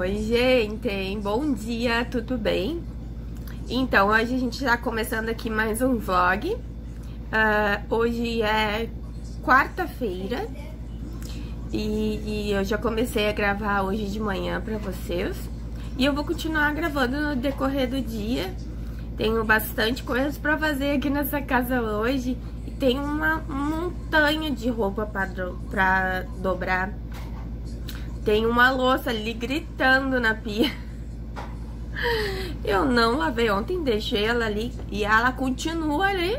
Oi, gente! Bom dia, tudo bem? Então, hoje a gente tá começando aqui mais um vlog. Hoje é quarta-feira e eu já comecei a gravar hoje de manhã pra vocês. E eu vou continuar gravando no decorrer do dia. Tenho bastante coisas pra fazer aqui nessa casa hoje. E tem uma montanha de roupa pra dobrar. Tem uma louça ali gritando na pia. Eu não lavei ontem, deixei ela ali e ela continua ali.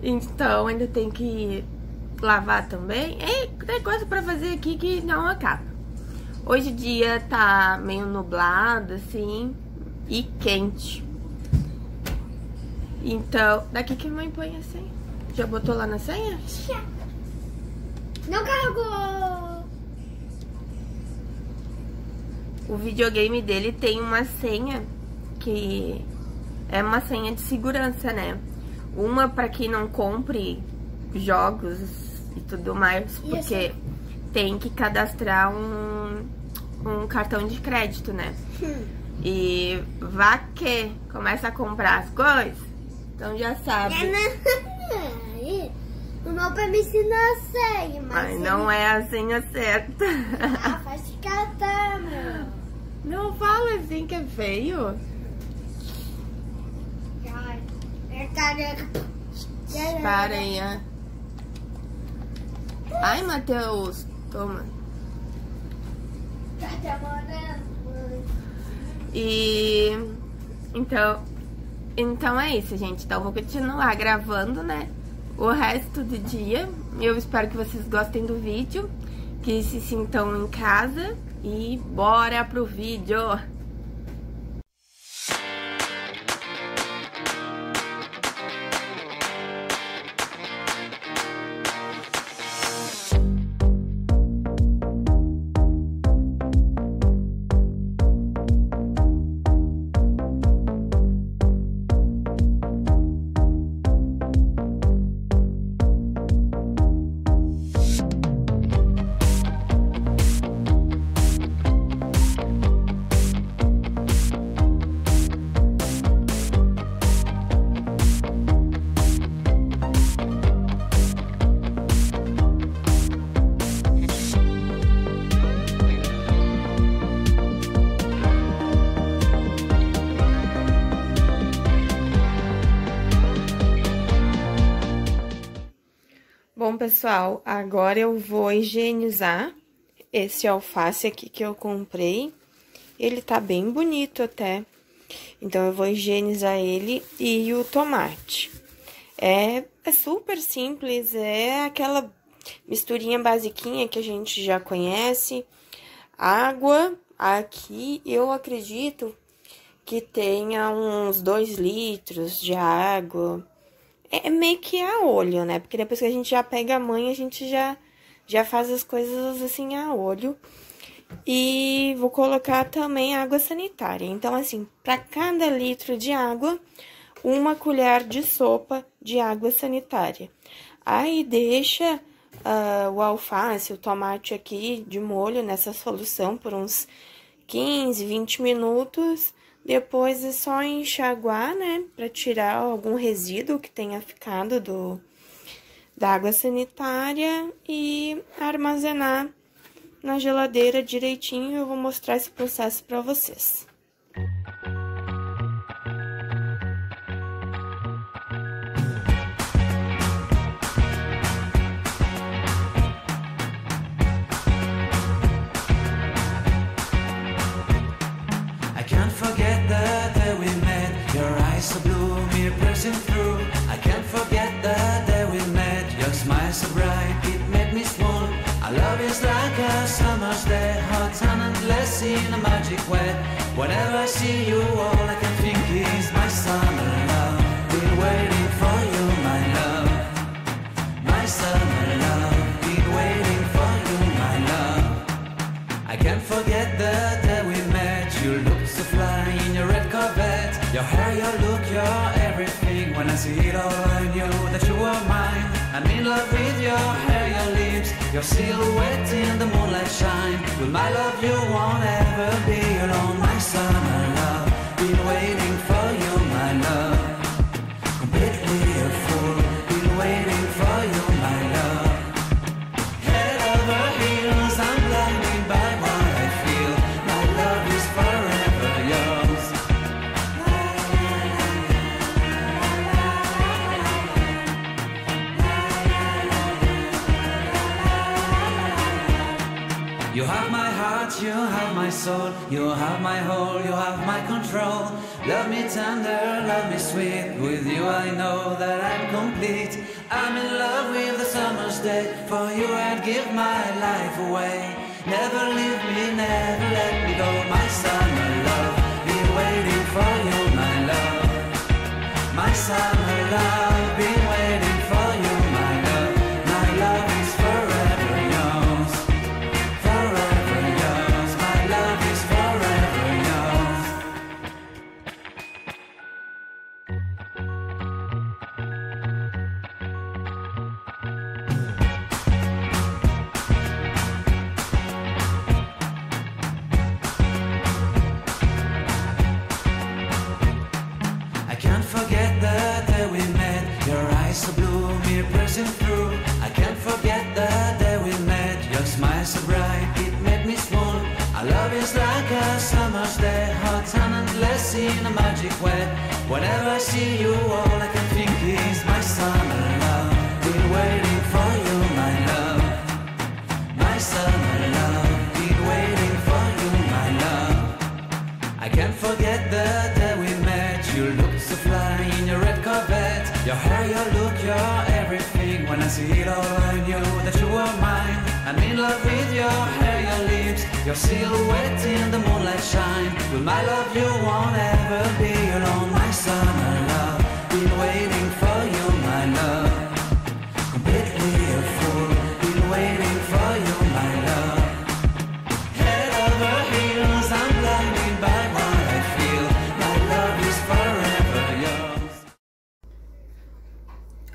Então ainda tem que lavar também. E tem coisa pra fazer aqui que não acaba. Hoje o dia tá meio nublado assim e quente. Então, daqui que a mãe põe a senha. Já botou lá na senha? Não carregou! O videogame dele tem uma senha que é uma senha de segurança, né? Uma pra que não compre jogos e tudo mais, porque tem que cadastrar um cartão de crédito, né? E vá que começa a comprar as coisas, então já sabe. Não pra me ensinar a senha, mas não é a senha certa. Ah, faz de catar, meu. Não fala assim que é feio. Para aí, ó. Ai, Matheus, toma. E então é isso, gente. Então eu vou continuar gravando, né? O resto do dia. Eu espero que vocês gostem do vídeo, que se sintam em casa e bora pro vídeo! pessoal, agora eu vou higienizar esse alface aqui que eu comprei. Ele tá bem bonito até. Então, eu vou higienizar ele e o tomate. É super simples, é aquela misturinha basiquinha que a gente já conhece. Água, aqui eu acredito que tenha uns 2 litros de água. É meio que a olho, né? Porque depois que a gente já pega a manha, a gente já faz as coisas assim a olho. E vou colocar também água sanitária. Então, assim, para cada litro de água, 1 colher de sopa de água sanitária. Aí deixa o alface, o tomate aqui de molho nessa solução por uns 15, 20 minutos. Depois é só enxaguar, né, para tirar algum resíduo que tenha ficado da água sanitária e armazenar na geladeira direitinho. Eu vou mostrar esse processo para vocês. In a magic way, whenever I see you, all I can think is my summer love. Been waiting for you, my love. My summer love. Been waiting for you, my love. I can't forget the day we met. You looked so fly in your red Corvette. Your hair, your look, your everything. When I see it all, I knew that you were mine. I'm in love with your hair, your lips, your silhouette in the moonlight shine. With my love you won't ever be alone. My summer love, been waiting for you, my love. Completely a fool, been waiting for you, my love. Head over heels, I'm blinded by what I feel. My love is forever yours. You have my heart, you have my soul, you have my whole, you have my control. Love me tender, love me sweet, with you I know that I'm complete. I'm in love with the summer's day, for you I'd give my life away. Never leave me, never let me go. My summer love, been waiting for you, my love. My summer love, been waiting for you. In a magic way, whenever I see you, all I can think is my summer love. Been waiting for you, my love. My summer love. Been waiting for you, my love. I can't forget the day we met. You looked so fly in your red Corvette. Your hair, your look, your everything. When I see it all, I knew that you were mine. I'm in love with your hair, your lips, your silhouette in the moonlight shine. With my love you won't ever be alone. My summer love, been waiting for you, my love. Completely a fool, been waiting for you, my love. Head over heels, I'm blinded by what I feel. My love is forever yours.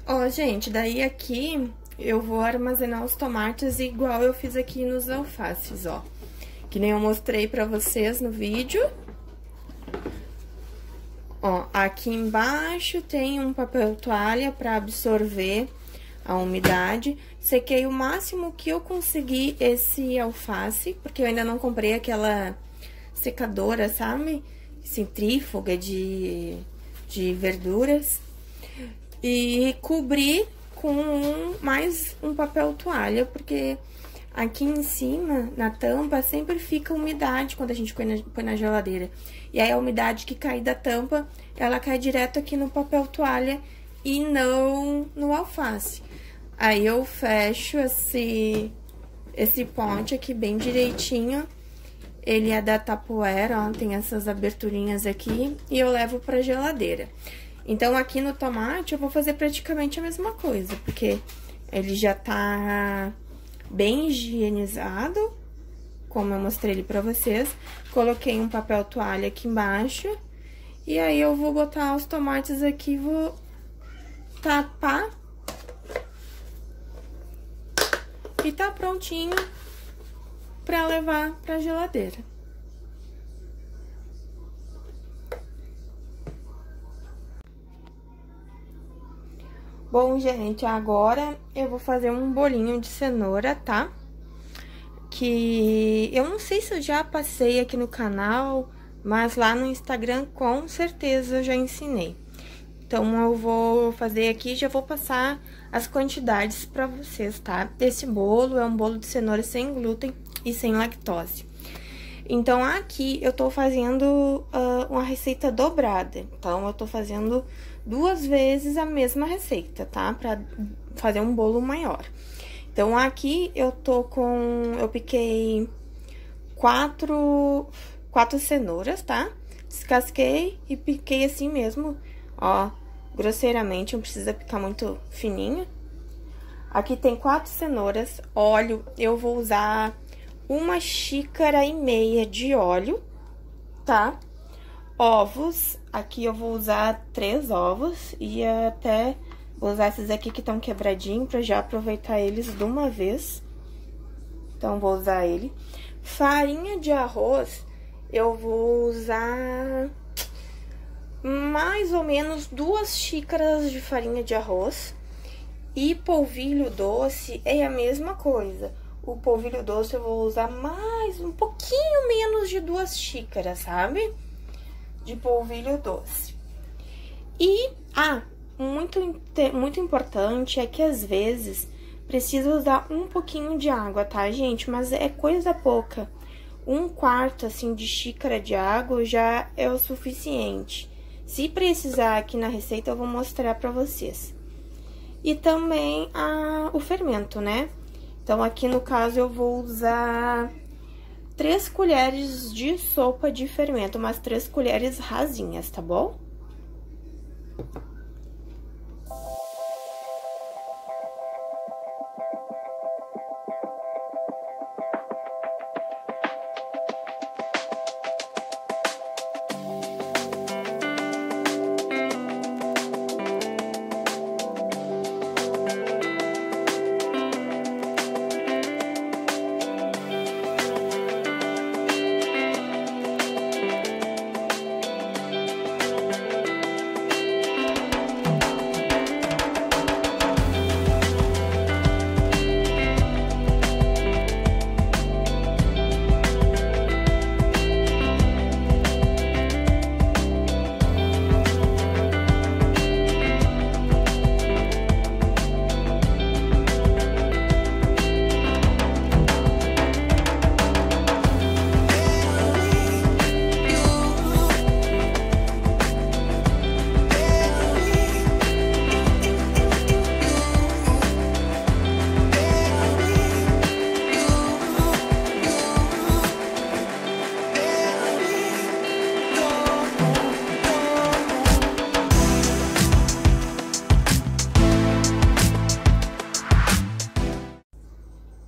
Ó, gente, daí aqui eu vou armazenar os tomates igual eu fiz aqui nos alfaces, ó. Que nem eu mostrei pra vocês no vídeo. Ó, aqui embaixo tem um papel toalha pra absorver a umidade. Sequei o máximo que eu consegui esse alface, porque eu ainda não comprei aquela secadora, sabe? Centrífuga de verduras. E cobri com mais um papel toalha, porque aqui em cima, na tampa, sempre fica umidade quando a gente põe na geladeira. E aí a umidade que cai da tampa, ela cai direto aqui no papel toalha e não no alface. Aí eu fecho esse pote aqui bem direitinho. Ele é da Tupperware, ó, tem essas aberturinhas aqui, e eu levo pra geladeira. Então, aqui no tomate, eu vou fazer praticamente a mesma coisa, porque ele já tá bem higienizado, como eu mostrei ele pra vocês. Coloquei um papel toalha aqui embaixo, e aí eu vou botar os tomates aqui, vou tapar. E tá prontinho pra levar pra geladeira. Bom, gente, agora eu vou fazer um bolinho de cenoura, tá? Que eu não sei se eu já passei aqui no canal, mas lá no Instagram com certeza eu já ensinei. Então, eu vou fazer aqui, já vou passar as quantidades pra vocês, tá? Esse bolo é um bolo de cenoura sem glúten e sem lactose. Então, aqui eu tô fazendo uma receita dobrada. Então, eu tô fazendo 2 vezes a mesma receita, tá? Pra fazer um bolo maior. Então, aqui eu tô com... Eu piquei 4 cenouras, tá? Descasquei e piquei assim mesmo, ó, grosseiramente, não precisa picar muito fininho. Aqui tem 4 cenouras, óleo, eu vou usar 1,5 xícaras de óleo, tá? Ovos, aqui eu vou usar 3 ovos e até vou usar esses aqui que estão quebradinhos pra já aproveitar eles de uma vez. Então, vou usar ele. Farinha de arroz, eu vou usar mais ou menos 2 xícaras de farinha de arroz. E polvilho doce é a mesma coisa. O polvilho doce eu vou usar mais um pouquinho menos de 2 xícaras, sabe? De polvilho doce. E, muito importante é que às vezes precisa usar um pouquinho de água, tá, gente? Mas é coisa pouca. 1/4, assim, de xícara de água já é o suficiente. Se precisar aqui na receita, eu vou mostrar pra vocês. E também o fermento, né? Então, aqui no caso, eu vou usar 3 colheres de sopa de fermento, mas 3 colheres rasinhas, tá bom?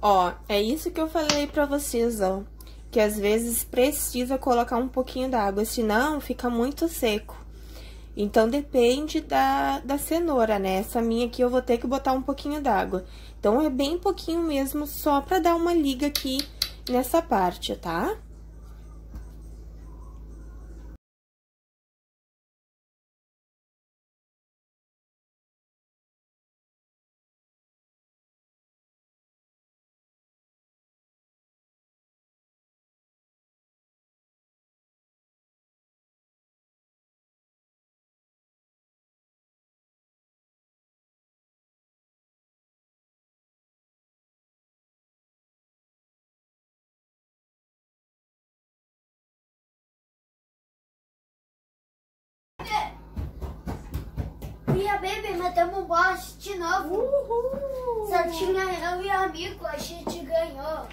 Ó, é isso que eu falei pra vocês, ó, que às vezes precisa colocar um pouquinho d'água, senão fica muito seco. Então, depende da cenoura, né? Essa minha aqui eu vou ter que botar um pouquinho d'água. Então, é bem pouquinho mesmo, só pra dar uma liga aqui nessa parte, tá? e a Baby matamos um boss de novo. Uhul. Só tinha eu e amigo, a gente ganhou.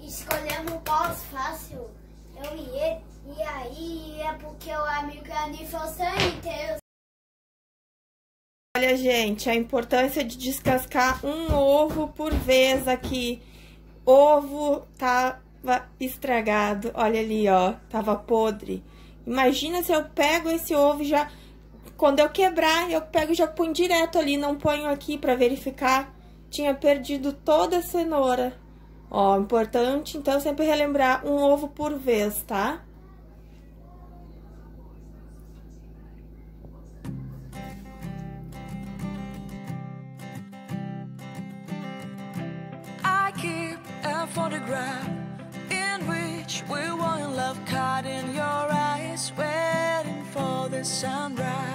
Escolhemos um boss fácil, eu e ele. E aí é porque o amigo é nível 100. Olha, gente, a importância de descascar um ovo por vez aqui. Ovo tava estragado, olha ali, ó, tava podre. Imagina se eu pego esse ovo já... Quando eu quebrar, eu pego e já ponho direto ali, não ponho aqui pra verificar. Tinha perdido toda a cenoura. Ó, importante, então, sempre relembrar um ovo por vez, tá? I keep a photograph in which we were in love, caught in your eyes, waiting for the sunrise.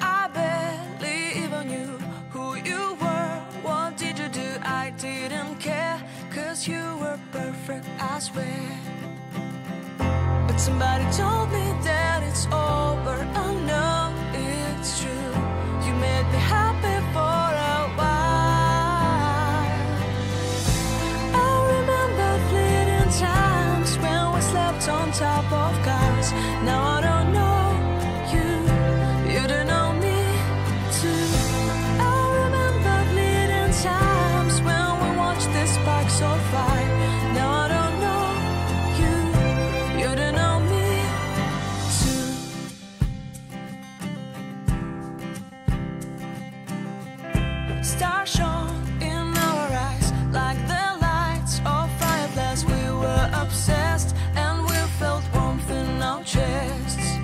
I barely even knew who you were. What did you do? I didn't care, 'cause you were perfect, I swear. But somebody told me that it's over. I know it's true. You made me happy for a while. I remember fleeting times when we slept on top of cars. Now I don't know. So far, now I don't know you, you don't know me too. Stars shone in our eyes, like the lights of fireflies. We were obsessed and we felt warmth in our chests.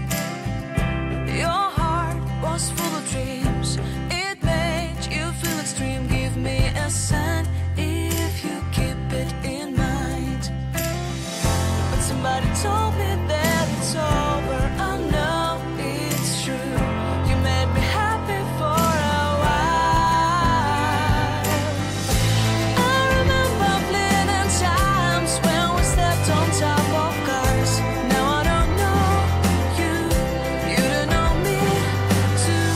Your heart was full of dreams, it made you feel extreme. Give me a sign if you keep it in mind. But somebody told me that it's over. I know it's true. You made me happy for a while. I remember fleeting times when we slept on top of cars. Now I don't know you, you don't know me too.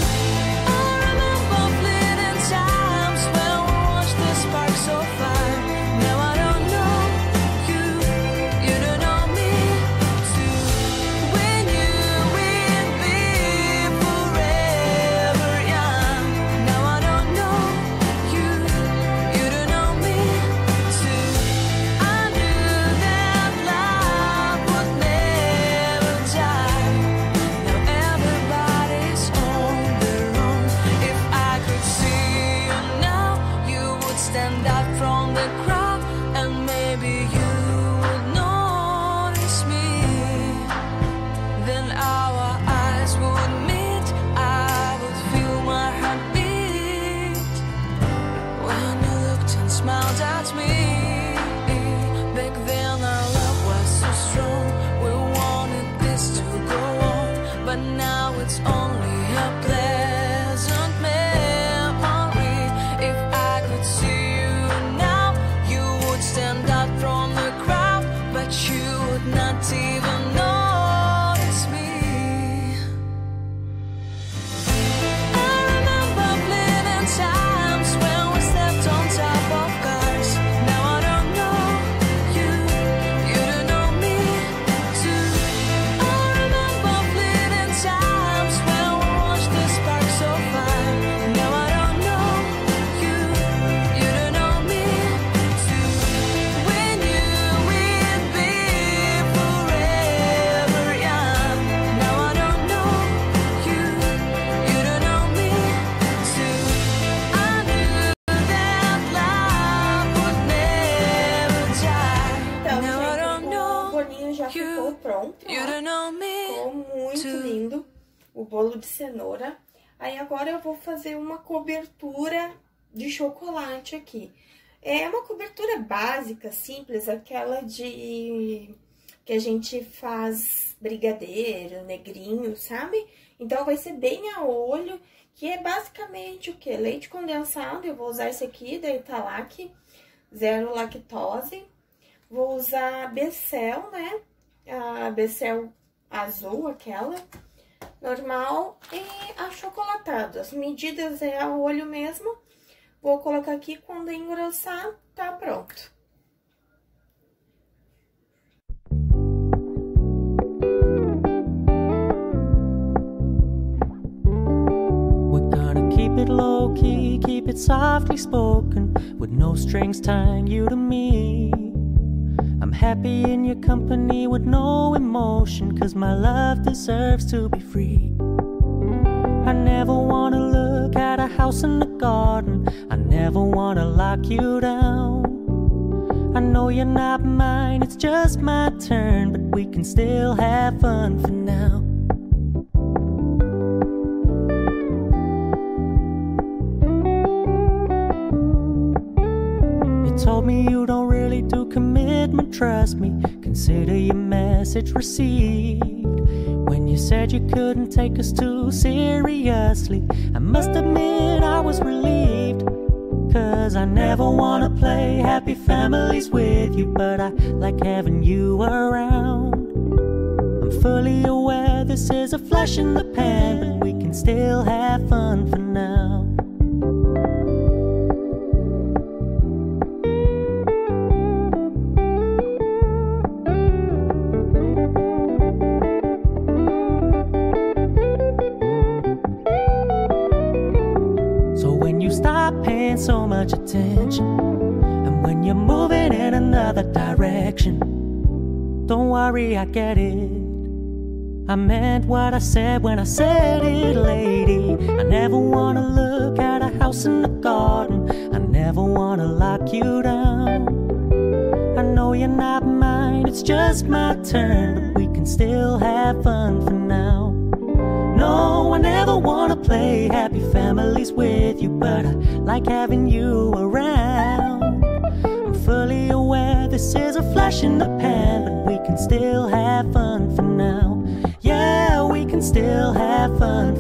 I remember fleeting times when we watched the sparks so far. Bolo de cenoura. Aí agora eu vou fazer uma cobertura de chocolate aqui. É uma cobertura básica, simples, aquela de que a gente faz brigadeiro, negrinho, sabe? Então vai ser bem a olho, que é basicamente o que? Leite condensado. Eu vou usar esse aqui da Italac, zero lactose. Vou usar a Becel, né? A Becel azul, aquela. normal e achocolatado. As medidas é a olho mesmo. Vou colocar aqui, quando engrossar, tá pronto. Keep it low key, keep it softly spoken, with no strings tying you to me. I'm happy in your company with no emotion, cause my love deserves to be free. I never wanna look at a house in the garden, I never wanna lock you down. I know you're not mine, it's just my turn, but we can still have fun for now. Told me you don't really do commitment, trust me, consider your message received. When you said you couldn't take us too seriously, I must admit I was relieved, cause I never wanna play happy families with you, but I like having you around. I'm fully aware this is a flash in the pan, but we can still have fun for now. So much attention, and when you're moving in another direction, don't worry, I get it. I meant what I said when I said it, lady. I never wanna look at a house in the garden, I never wanna lock you down. I know you're not mine, it's just my turn, but we can still have fun for now. No, I never wanna play happy families with you, but I like having you around. I'm fully aware this is a flash in the pan, but we can still have fun for now. Yeah, we can still have fun.